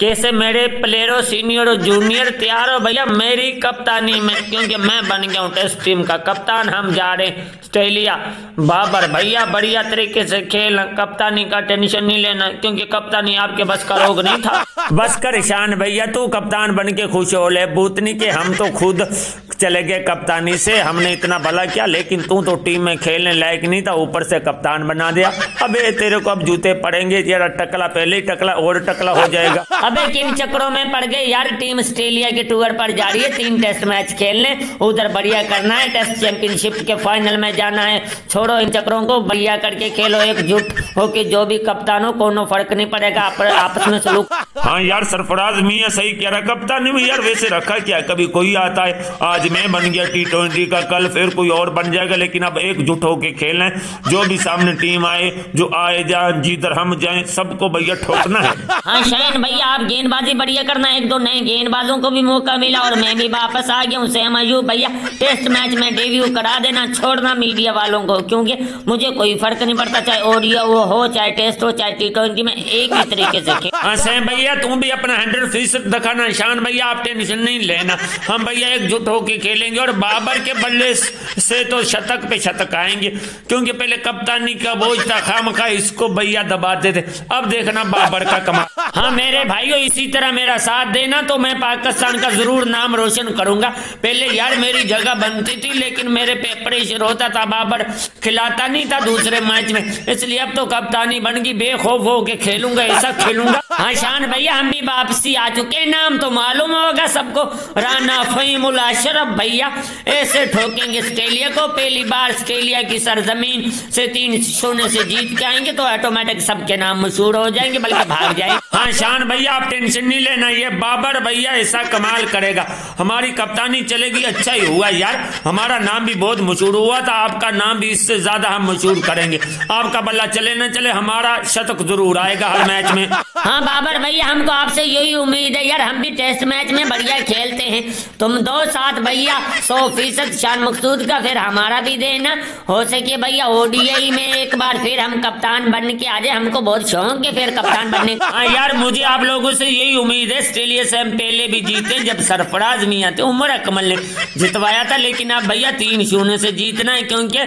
कैसे मेरे प्लेयरों सीनियर और जूनियर तैयार हो भैया मेरी कप्तानी में, क्योंकि मैं बन गया हूँ टेस्ट टीम का कप्तान। हम जा रहे हैं ऑस्ट्रेलिया। बाबर भैया बढ़िया तरीके से खेलना, कप्तानी का टेंशन नहीं लेना, क्योंकि कप्तानी आपके बस का रोग नहीं था। बस कर शान भैया, तू कप्तान बन के खुश हो ले भूतनी के, हम तो खुद चले गए कप्तानी से, हमने इतना भला किया, लेकिन तू तो टीम में खेलने लायक नहीं था, ऊपर से कप्तान बना दिया। अबे तेरे को अब जूते पड़ेंगे यार, टकला पहले ही टकला और टकला हो जाएगा। अबे किन चक्करों में पड़ गए यार, टीम ऑस्ट्रेलिया के टूर पर जा रही है 3 टेस्ट मैच खेलने, उधर बढ़िया करना है, टेस्ट चैंपियनशिप के फाइनल में जाना है। छोड़ो इन चक्करों को, बढ़िया करके खेलो एकजुट होके, जो भी कप्तान हो कोनो फर्क नहीं पड़ेगा आपस में सलूक। हाँ यार सरफराज मियां सही कह रहा, कप्तानी में यार वैसे रखा क्या, कभी कोई आता है, आज मैं बन गया T20 का, कल फिर कोई और बन जाएगा, लेकिन अब एकजुट होके खेलना है, जो भी सामने टीम आए, जो आए जाए, जिधर हम जाए, सबको भैया ठोकना है। हाँ शान भैया आप गेंदबाजी बढ़िया करना, 1-2 नए गेंदबाजों को भी मौका मिला और मैं भी वापस आ गया हूँ। सहम अयूब भैया टेस्ट मैच में डेब्यू करा देना, छोड़ना मीडिया वालों को, क्योंकि मुझे कोई फर्क नहीं पड़ता, चाहे ओडिया वो हो, चाहे टेस्ट हो, चाहे T20 में, एक ही तरीके से खेल। हाँ सहम भैया तुम भी अपना 100% दिखाना। शान भैया आप टेंशन नहीं लेना, हम भैया एकजुट होके खेलेंगे और बाबर के बल्ले से तो शतक पे शतक आएंगे, क्योंकि पहले कप्तानी का बोझ था, खामखा इसको भैया दबाते थे, अब देखना बाबर का कमाल। हाँ मेरे भाइयों इसी तरह मेरा साथ देना, तो मैं पाकिस्तान का जरूर नाम रोशन करूंगा। पहले यार मेरी जगह बनती थी, लेकिन मेरे पे प्रेशर होता था, बाबर खिलाता नहीं था दूसरे मैच में, इसलिए अब तो कप्तानी बन गई, बेखौफ होके खेलूंगा, ऐसा खेलूंगा। हाँ शान भैया हम भी वापसी आ चुके, नाम तो मालूम होगा सबको, राना फहीमुल अशरफ भैया ऐसे ठोकेंगे ऑस्ट्रेलिया को। पहली बार ऑस्ट्रेलिया की सरजमीन से 3-0 से जीत के आएंगे, तो ऑटोमेटिक सबके नाम मशहूर हो जाएंगे, बल्कि भाग जाएंगे। हाँ शान भैया आप टेंशन नहीं लेना, ये बाबर भैया ऐसा कमाल करेगा, हमारी कप्तानी चलेगी। अच्छा ही हुआ यार, हमारा नाम भी बहुत मशहूर हुआ था, आपका नाम भी इससे ज्यादा हम मशहूर करेंगे, आपका बल्ला चले न चले, हमारा शतक जरूर आएगा हर मैच में। हाँ बाबर भैया हमको आपसे यही उम्मीद है यार, हम भी टेस्ट मैच में बढ़िया खेलते हैं, तुम दो साथ भैया 100% शान मकसूद का, फिर हमारा भी देना, हो सके भैया ओडीआई में एक बार फिर हम कप्तान बन के आ जाए, हमको बहुत शौक है फिर कप्तान बनने का। हाँ यार मुझे आप लोगों से यही उम्मीद है, ऑस्ट्रेलिया से हम पहले भी जीते जब सरफराज मियां थे, उमर अकमल ने जितवाया था, लेकिन आप भैया 3-0 से जीतना है, क्योंकि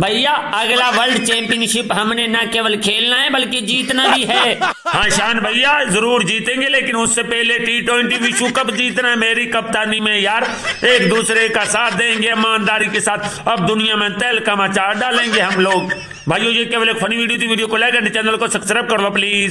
भैया अगला वर्ल्ड चैंपियनशिप हमने न केवल खेलना है बल्कि जीतना भी है। हाँ शान भैया जरूर जीतेंगे, लेकिन उससे पहले T20 विश्व कप जीतना है मेरी कप्तानी में यार, एक दूसरे का साथ देंगे ईमानदारी के साथ, अब दुनिया में तहलका मचा डालेंगे हम लोग। भाइयों ये केवल एक फनी वीडियो थी, वीडियो को लाइक एंड चैनल को सब्सक्राइब कर लो प्लीज।